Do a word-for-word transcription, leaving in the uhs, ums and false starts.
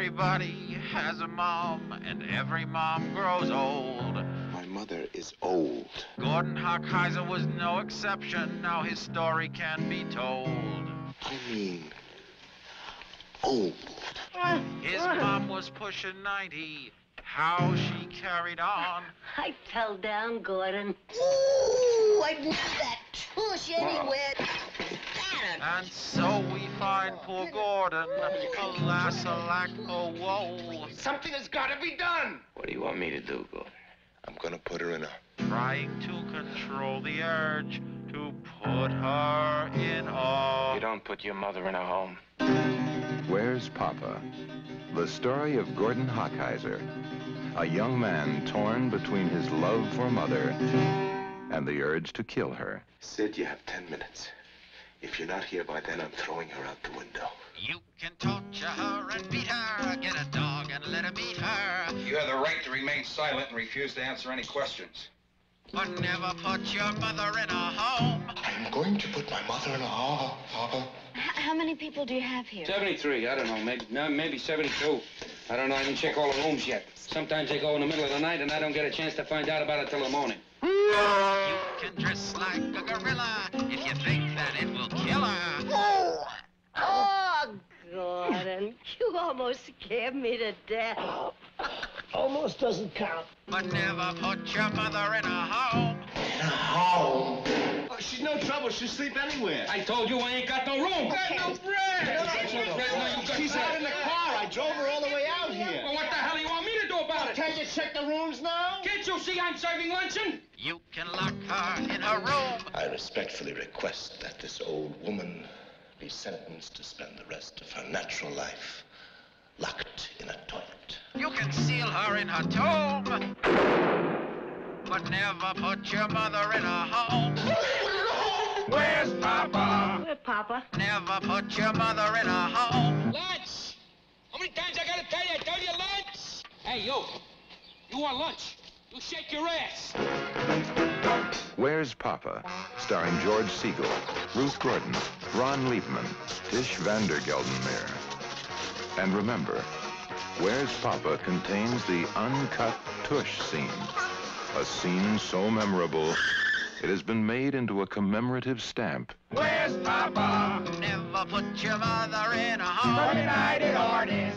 Everybody has a mom, and every mom grows old. My mother is old. Gordon Hocheiser was no exception. Now his story can be told. I mean, old. His mom was pushing ninety. How she carried on. I fell down, Gordon. Ooh, I knew that tush anywhere. And so we find poor Gordon. Alas, alack, oh, woe. Something has got to be done. What do you want me to do, Gordon? I'm going to put her in a... Trying to control the urge to put her in a... You don't put your mother in a home. Where's Papa? The story of Gordon Hocheiser, a young man torn between his love for mother and the urge to kill her. Sid, you have ten minutes. If you're not here by then, I'm throwing her out the window. You can torture her and beat her. Get a dog and let her beat her. You have the right to remain silent and refuse to answer any questions. But never put your mother in a home. I'm going to put my mother in a home, Papa. How many people do you have here? seventy-three, I don't know, maybe no, maybe seventy-two. I don't know, I didn't check all the rooms yet. Sometimes they go in the middle of the night and I don't get a chance to find out about it till the morning. You can dress like a gorilla if you think that it will kill her. Oh, oh Gordon, you almost scared me to death. Almost doesn't count. But never put your mother in a home. In a home? Oh, she's no trouble. She'll sleep anywhere. I told you I ain't got no room. Okay. Got no bread. No, no, no, no, she's out in the car. I drove her all the way out here. Well, what the hell do you want me to do about it? Can't you check the rooms now? Can't you see I'm serving luncheon? You can lock her in her room. I respectfully request that this old woman be sentenced to spend the rest of her natural life locked in a toilet. You can seal her in her tomb, but never put your mother in a home. Where's Papa? Where's Papa? Never put your mother in a home. Lunch! How many times I gotta tell you, I told you lunch? Hey, you. You want lunch? You shake your ass. Where's Papa? Starring George Segal, Ruth Gordon, Ron Liebman, Tish Vander Geldenmere. And remember, Where's Papa contains the uncut tush scene, a scene so memorable, it has been made into a commemorative stamp. Where's Papa? Never put your mother in a home. Good night, it artist.